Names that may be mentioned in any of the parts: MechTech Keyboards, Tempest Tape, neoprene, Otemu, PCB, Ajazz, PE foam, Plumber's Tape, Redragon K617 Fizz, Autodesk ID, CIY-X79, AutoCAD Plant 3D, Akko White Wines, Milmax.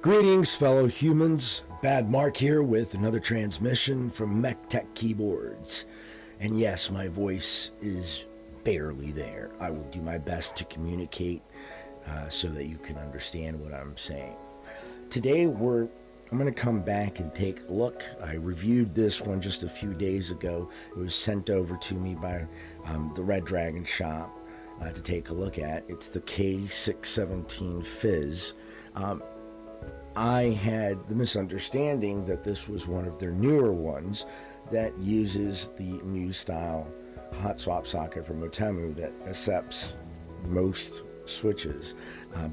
Greetings, fellow humans. Bad Mark here with another transmission from MechTech Keyboards. And yes, my voice is barely there. I will do my best to communicate so that you can understand what I'm saying. Today, I'm going to come back and take a look. I reviewed this one just a few days ago. It was sent over to me by the Redragon shop to take a look at. It's the K617 Fizz. I had the misunderstanding that this was one of their newer ones that uses the new style hot swap socket from Otemu that accepts most switches,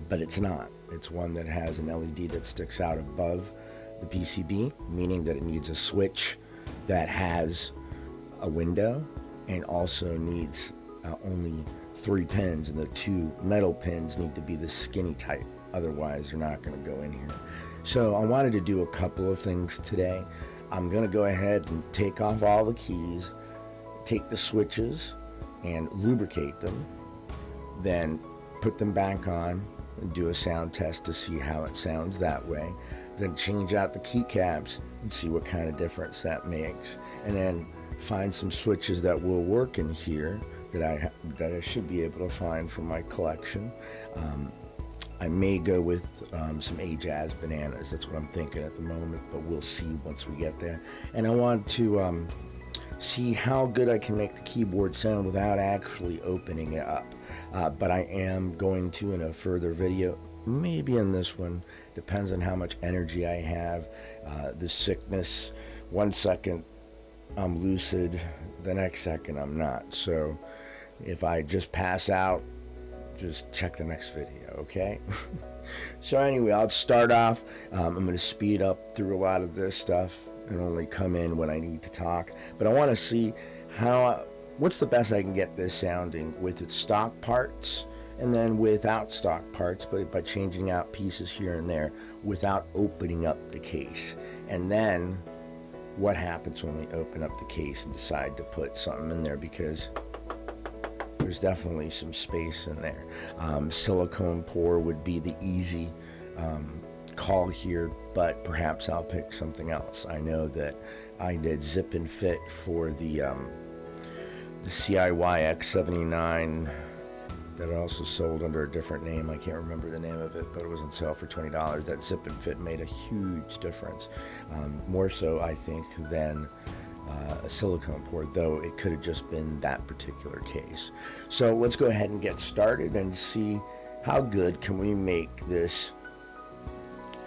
but it's not. It's one that has an LED that sticks out above the PCB, meaning that it needs a switch that has a window and also needs only 3 pins, and the 2 metal pins need to be the skinny type. Otherwise, they're not going to go in here. So I wanted to do a couple of things today. I'm going to go ahead and take off all the keys, take the switches and lubricate them, then put them back on and do a sound test to see how it sounds that way. Then change out the keycaps and see what kind of difference that makes. And then find some switches that will work in here that I should be able to find for my collection. I may go with some Ajazz bananas. That's what I'm thinking at the moment, but we'll see once we get there. And I want to see how good I can make the keyboard sound without actually opening it up. But I am going to, in a further video, maybe in this one, depends on how much energy I have, the sickness. One second I'm lucid, the next second I'm not. So if I just pass out, just check the next video, okay? So anyway, I'll start off. I'm going to speed up through a lot of this stuff and only come in when I need to talk. But I want to see what's the best I can get this sounding with its stock parts and then without stock parts, but by changing out pieces here and there without opening up the case. And then what happens when we open up the case and decide to put something in there, because there's definitely some space in there. Silicone pour would be the easy call here, but perhaps I'll pick something else. I know that I did zip and fit for the CIY-X79 that also sold under a different name. I can't remember the name of it, but it was on sale for $20. That zip and fit made a huge difference, more so I think than a silicone pour, though it could have just been that particular case. So let's go ahead and get started and see how good can we make this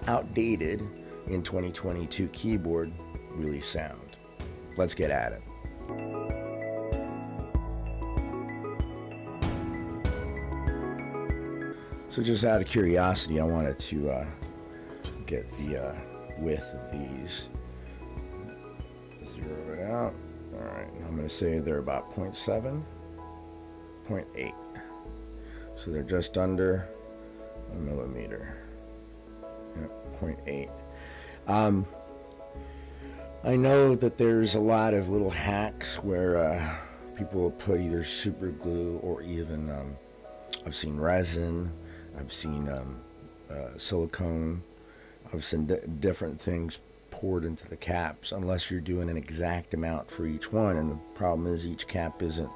outdated in 2022 keyboard really sound. Let's get at it. So just out of curiosity, I wanted to get the width of these. Zero it out. All right, I'm going to say they're about 0.7, 0.8. So they're just under a millimeter. Yep, 0.8. I know that there's a lot of little hacks where people will put either super glue or even I've seen resin, I've seen silicone, I've seen different things poured into the caps, unless you're doing an exact amount for each one. And the problem is each cap isn't,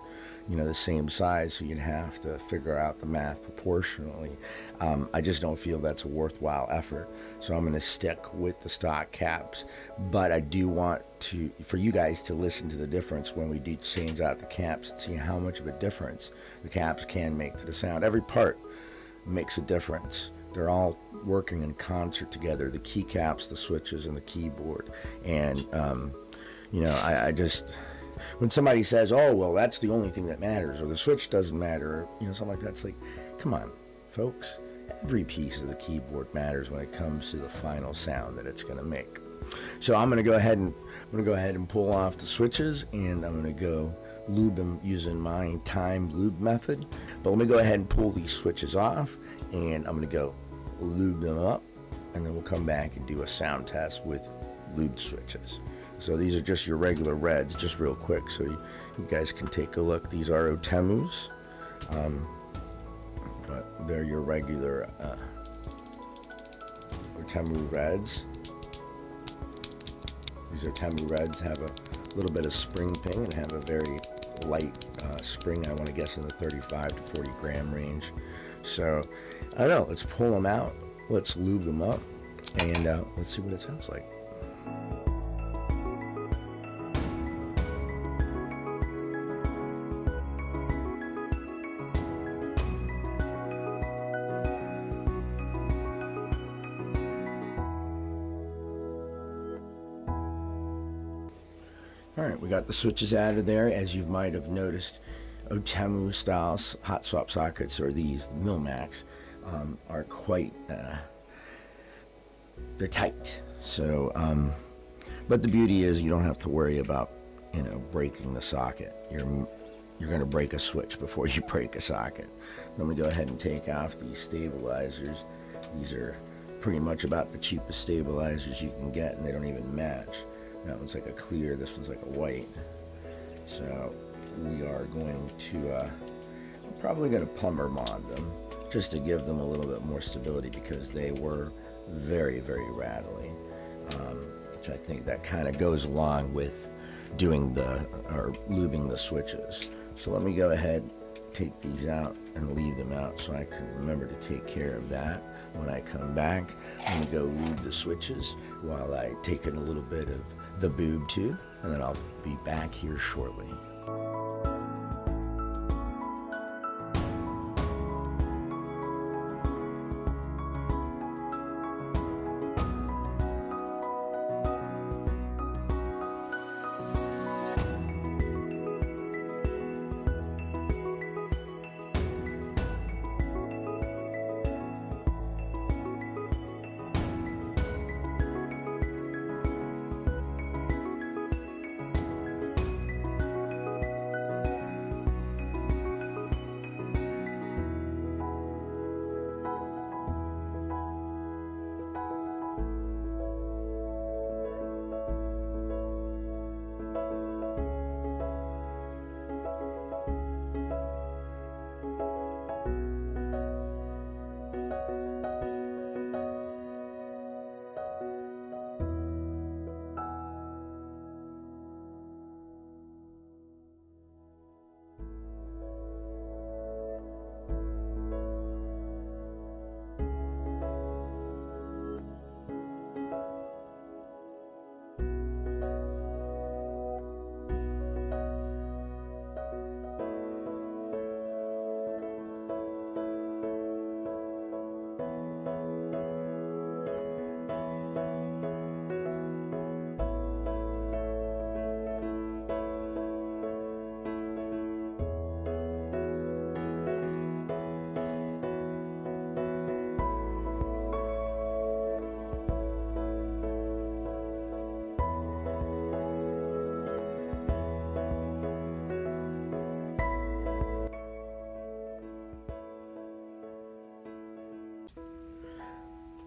you know, the same size, so you'd have to figure out the math proportionally. I just don't feel that's a worthwhile effort, so I'm going to stick with the stock caps. But I do want to, for you guys to listen to the difference when we do change out the caps and see how much of a difference the caps can make to the sound. Every part makes a difference. They're all working in concert together, the keycaps, the switches, and the keyboard. And, you know, I just, when somebody says, oh, well, that's the only thing that matters, or the switch doesn't matter, or, you know, something like that, it's like, come on, folks. Every piece of the keyboard matters when it comes to the final sound that it's going to make. So I'm going to go ahead and pull off the switches, and I'm going to go lube them using my time lube method. But let me go ahead and pull these switches off, and I'm going to go lube them up, and then we'll come back and do a sound test with lubed switches. So these are just your regular reds, just real quick, so you guys can take a look. These are Otemus, but they're your regular Otemu reds. These Otemu reds have a little bit of spring ping and have a very light spring, I want to guess in the 35 to 40 gram range. So, I don't know, let's pull them out, let's lube them up, and let's see what it sounds like. Alright, we got the switches added there. As you might have noticed, Otemu style hot swap sockets, or these Milmax, are quite they're tight. So but the beauty is you don't have to worry about, you know, breaking the socket. You're going to break a switch before you break a socket. Let me go ahead and take off these stabilizers. These are pretty much about the cheapest stabilizers you can get, and they don't even match. That one's like a clear, this one's like a white. So we are going to, I'm probably going to plumber mod them just to give them a little bit more stability, because they were very, very rattly, which I think that kind of goes along with doing the, or lubing the switches. So let me go ahead, take these out and leave them out so I can remember to take care of that. When I come back, I'm going to go lube the switches while I take in a little bit of the boob tube, and then I'll be back here shortly.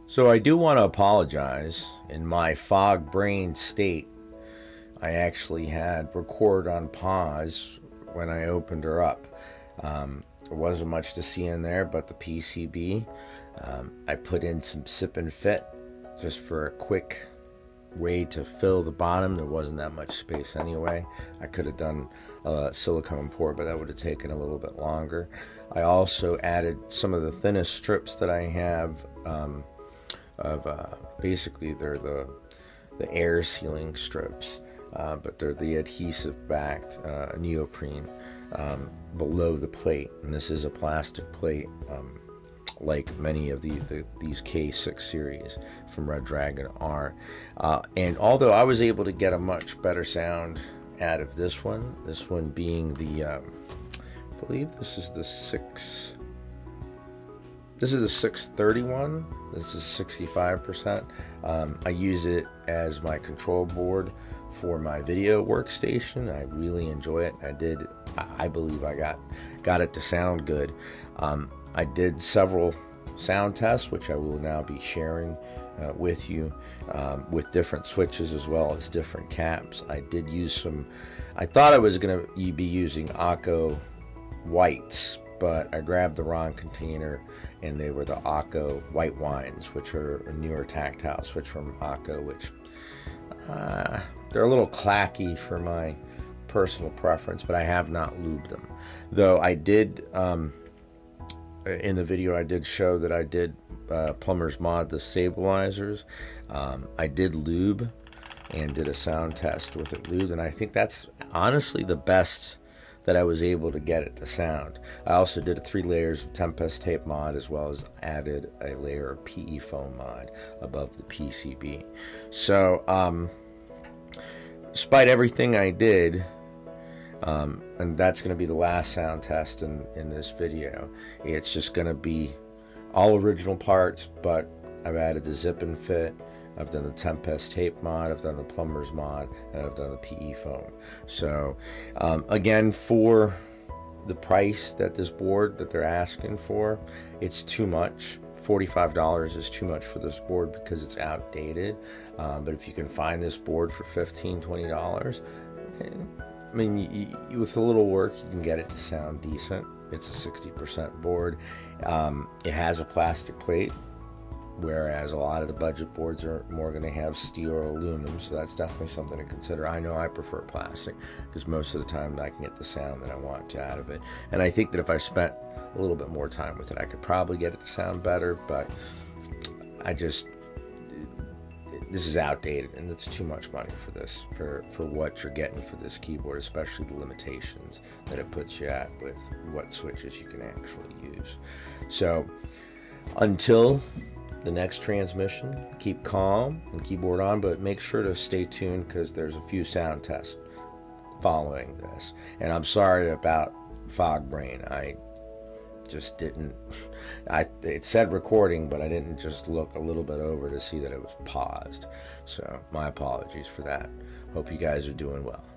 So I do want to apologize. In my fog brain state, I actually had record on pause when I opened her up. There wasn't much to see in there but the PCB. I put in some sip and fit just for a quick way to fill the bottom. There wasn't that much space anyway. I could have done a silicone pour, but that would have taken a little bit longer. I also added some of the thinnest strips that I have, of basically they're the air sealing strips, but they're the adhesive backed neoprene below the plate, and this is a plastic plate, like many of these K6 series from Redragon are. And although I was able to get a much better sound out of this one being the, I believe this is the 6. This is the 631. This is 65%. I use it as my control board for my video workstation. I really enjoy it. I believe I got it to sound good. I did several sound tests, which I will now be sharing with you, with different switches as well as different caps. I did use some, I thought I was going to be using Akko Whites, but I grabbed the wrong container and they were the Akko White Wines, which are a newer tactile switch from Akko, which they're a little clacky for my personal preference, but I have not lubed them. Though I did, in the video I did show that I did plumber's mod the stabilizers. I did lube and did a sound test with it lubed, and I think that's honestly the best that I was able to get it to sound. I also did a 3 layers of Tempest Tape mod, as well as added a layer of PE foam mod above the PCB. So despite everything I did, and that's going to be the last sound test in this video. It's just going to be all original parts, but I've added the zip and fit, I've done the Tempest Tape mod, I've done the plumber's mod, and I've done the PE foam. So again, for the price that this board that they're asking for, it's too much. $45 is too much for this board because it's outdated, but if you can find this board for $15–$20, I mean, you, with a little work, you can get it to sound decent. It's a 60% board. It has a plastic plate, whereas a lot of the budget boards are more going to have steel or aluminum, so that's definitely something to consider. I know I prefer plastic because most of the time I can get the sound that I want to out of it, and I think that if I spent a little bit more time with it, I could probably get it to sound better, but I just, this is outdated and it's too much money for this, for what you're getting for this keyboard, especially the limitations that it puts you at with what switches you can actually use. So until the next transmission, keep calm and keyboard on, but make sure to stay tuned because there's a few sound tests following this. And I'm sorry about fog brain. I just didn't, it said recording, but I didn't just look a little bit over to see that it was paused. So my apologies for that. Hope you guys are doing well.